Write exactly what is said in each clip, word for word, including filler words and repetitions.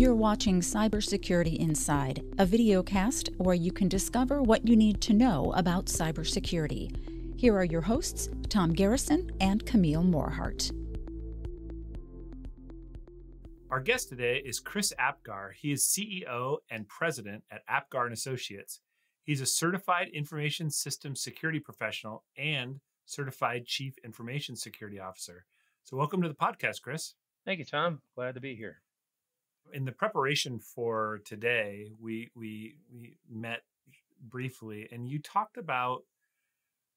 You're watching Cybersecurity Inside, a videocast where you can discover what you need to know about cybersecurity. Here are your hosts, Tom Garrison and Camille Morhardt. Our guest today is Chris Apgar. He is C E O and president at Apgar and Associates. He's a certified information systems security professional and certified chief information security officer. So welcome to the podcast, Chris. Thank you, Tom. Glad to be here. In the preparation for today, we we, we met briefly, and you talked about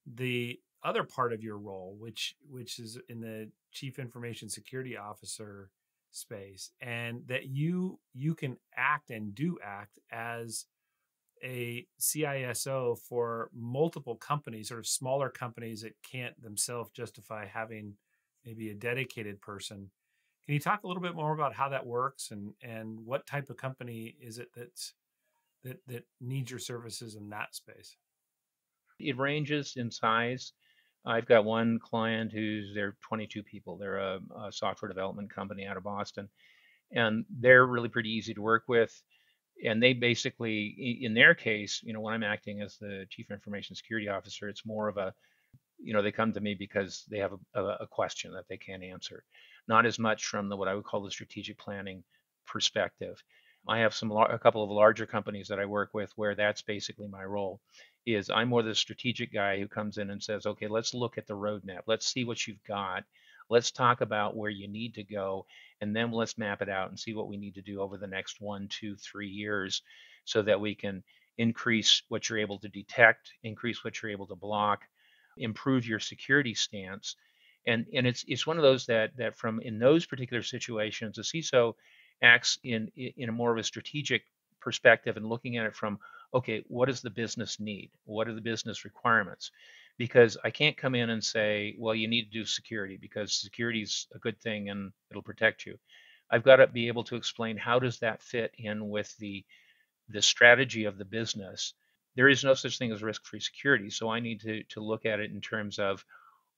the other part of your role, which which is in the chief information security officer space, and that you you can act and do act as a C I S O for multiple companies, sort of smaller companies that can't themselves justify having maybe a dedicated person. Can you talk a little bit more about how that works and and what type of company is it that's that that needs your services in that space? It ranges in size. I've got one client who's, they're twenty-two people. They're a, a software development company out of Boston, and they're really pretty easy to work with. And they basically, in their case, you know, when I'm acting as the chief information security officer, it's more of a, you know, they come to me because they have a, a question that they can't answer. Not as much from the, what I would call the strategic planning perspective. I have some, a couple of larger companies that I work with where that's basically my role. Is I'm more the strategic guy who comes in and says, okay, let's look at the roadmap. Let's see what you've got. Let's talk about where you need to go, and then let's map it out and see what we need to do over the next one, two, three years so that we can increase what you're able to detect, increase what you're able to block, improve your security stance. And and it's it's one of those that that from in those particular situations, a C I S O acts in in a more of a strategic perspective and looking at it from, okay, what does the business need? What are the business requirements? Because I can't come in and say, well, you need to do security because security is a good thing and it'll protect you. I've got to be able to explain how does that fit in with the the strategy of the business. There is no such thing as risk-free security. So I need to to look at it in terms of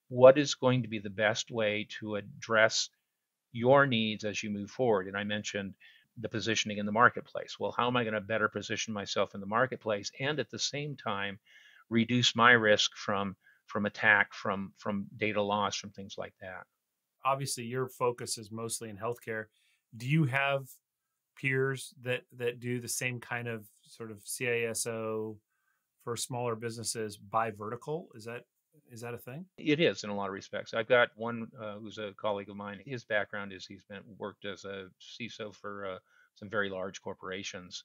what is going to be the best way to address your needs as you move forward. And I mentioned the positioning in the marketplace. Well, how am I going to better position myself in the marketplace and at the same time reduce my risk from from attack, from from data loss, from things like that? Obviously, your focus is mostly in healthcare. Do you have peers that that do the same kind of sort of C I S O for smaller businesses by vertical? Is that Is that a thing? It is in a lot of respects. I've got one uh, who's a colleague of mine. His background is he's been worked as a C I S O for uh, some very large corporations,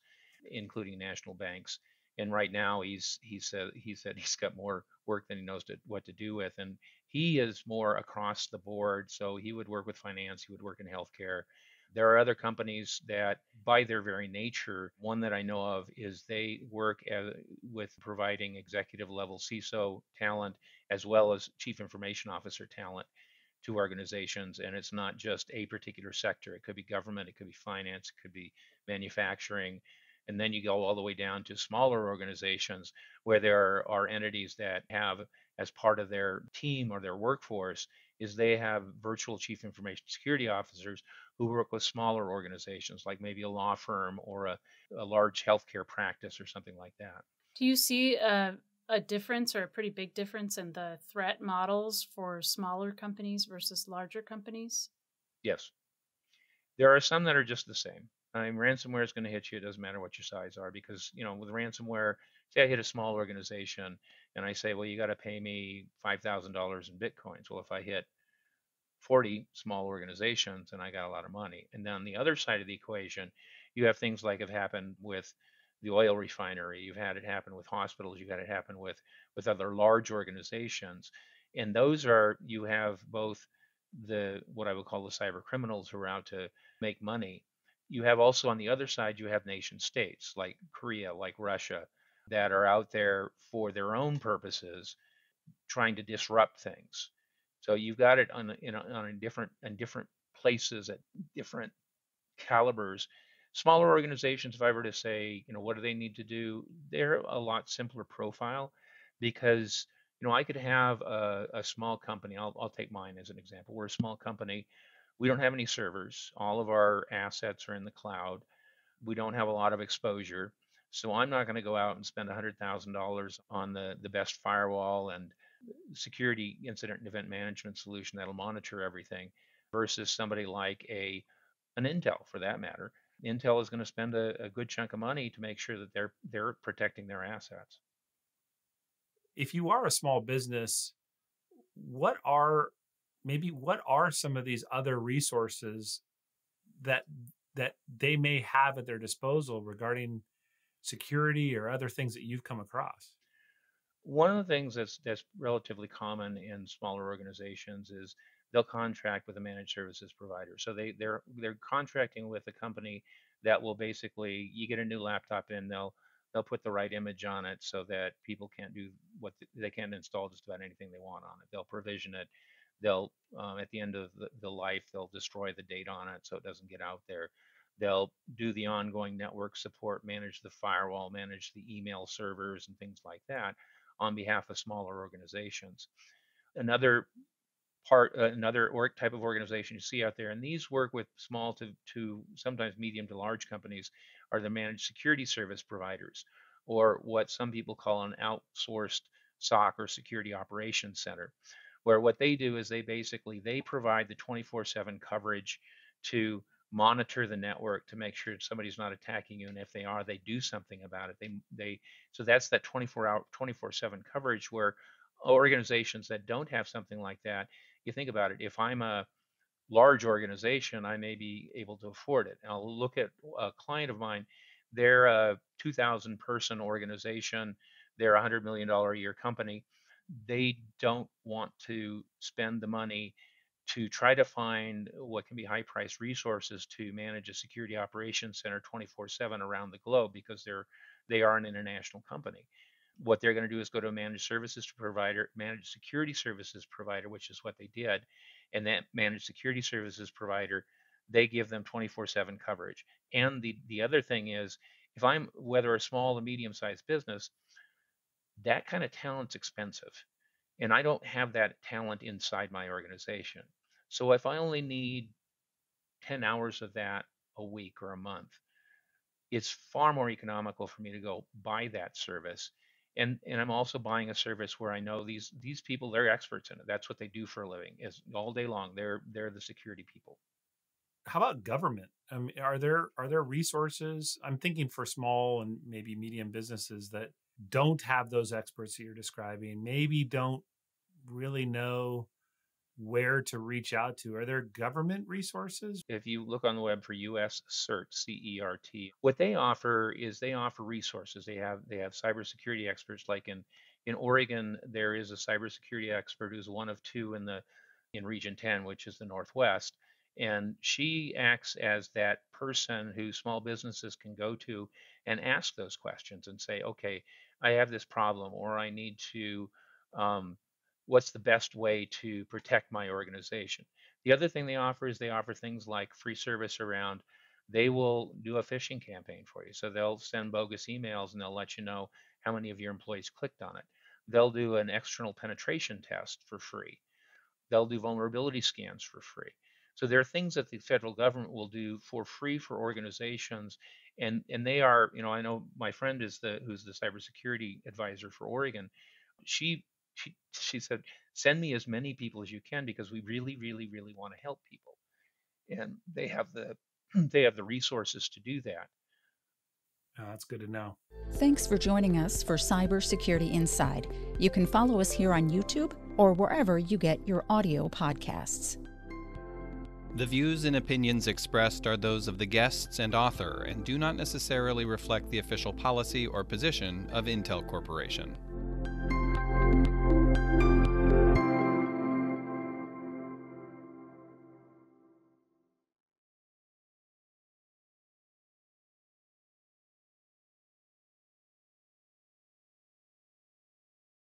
including national banks. And right now, he's he said he said he's got more work than he knows to, what to do with. And he is more across the board. So he would work with finance. He would work in healthcare. There are other companies that, by their very nature, one that I know of is they work as, with providing executive level C I S O talent as well as chief information officer talent to organizations. And it's not just a particular sector. It could be government, it could be finance, it could be manufacturing. And then you go all the way down to smaller organizations where there are entities that have, as part of their team or their workforce, is they have virtual chief information security officers who work with smaller organizations, like maybe a law firm or a, a large healthcare practice or something like that. Do you see a, a difference or a pretty big difference in the threat models for smaller companies versus larger companies? Yes. There are some that are just the same. I mean, ransomware is going to hit you. It doesn't matter what your size are because, you know, with ransomware, say I hit a small organization and I say, well, you got to pay me five thousand dollars in Bitcoins. Well, if I hit forty small organizations and I got a lot of money. And then on the other side of the equation, you have things like have happened with the oil refinery. You've had it happen with hospitals. You've had it happen with, with other large organizations. And those are, you have both the, what I would call the cyber criminals who are out to make money. You have also on the other side, you have nation states like Korea, like Russia, that are out there for their own purposes, trying to disrupt things. So you've got it on in, on in different in different places at different calibers. Smaller organizations, if I were to say, you know, what do they need to do? They're a lot simpler profile because, you know, I could have a, a small company. I'll I'll take mine as an example. We're a small company. We don't have any servers. All of our assets are in the cloud. We don't have a lot of exposure. So I'm not going to go out and spend one hundred thousand dollars on the, the best firewall and security incident and event management solution that'll monitor everything versus somebody like a an Intel, for that matter. Intel is going to spend a, a good chunk of money to make sure that they're they're protecting their assets. If you are a small business, what are maybe what are some of these other resources that that they may have at their disposal regarding security or other things that you've come across? One of the things that's that's relatively common in smaller organizations is they'll contract with a managed services provider. So they they're they're contracting with a company that will basically, you get a new laptop in, they'll they'll put the right image on it so that people can't do what the, they can't install just about anything they want on it. They'll provision it. They'll um, at the end of the, the life, they'll destroy the data on it so it doesn't get out there. They'll do the ongoing network support, manage the firewall, manage the email servers and things like that on behalf of smaller organizations. Another part, uh, another org type of organization you see out there, and these work with small to, to sometimes medium to large companies, are the managed security service providers, or what some people call an outsourced S O C or security operations center, where what they do is they basically, they provide the twenty-four seven coverage to monitor the network to make sure somebody's not attacking you, and if they are, they do something about it. They they so that's that twenty-four hour twenty-four seven coverage, where organizations that don't have something like that, you think about it, if I'm a large organization, I may be able to afford it. And I'll look at a client of mine, they're a two thousand person organization, they're a one hundred million dollars a year company. They don't want to spend the money to try to find what can be high-priced resources to manage a security operations center twenty-four seven around the globe, because they're they are an international company. What they're going to do is go to a managed services provider, managed security services provider, which is what they did, and that managed security services provider, they give them twenty-four seven coverage. And the the other thing is, if I'm whether a small or medium-sized business, that kind of talent's expensive, and I don't have that talent inside my organization. So if I only need ten hours of that a week or a month, it's far more economical for me to go buy that service. And, and I'm also buying a service where I know these these people, they're experts in it. That's what they do for a living, is all day long. They're they're the security people. How about government? I mean, are there are there resources? I'm thinking for small and maybe medium businesses that don't have those experts that you're describing, maybe don't really know where to reach out to. Are there government resources? If you look on the web for U S CERT, C E R T, what they offer is they offer resources. They have they have cybersecurity experts. Like in, in Oregon, there is a cybersecurity expert who's one of two in the in Region ten, which is the Northwest. And she acts as that person who small businesses can go to and ask those questions and say, okay, I have this problem, or I need to, um, what's the best way to protect my organization? The other thing they offer is they offer things like free service around, they will do a phishing campaign for you. So they'll send bogus emails and they'll let you know how many of your employees clicked on it. They'll do an external penetration test for free. They'll do vulnerability scans for free. So there are things that the federal government will do for free for organizations, and and they are, you know, I know my friend is the who's the cybersecurity advisor for Oregon. She she she said, send me as many people as you can, because we really really really want to help people, and they have the they have the resources to do that. Oh, that's good to know. Thanks for joining us for Cybersecurity Inside. You can follow us here on YouTube or wherever you get your audio podcasts. The views and opinions expressed are those of the guests and author and do not necessarily reflect the official policy or position of Intel Corporation.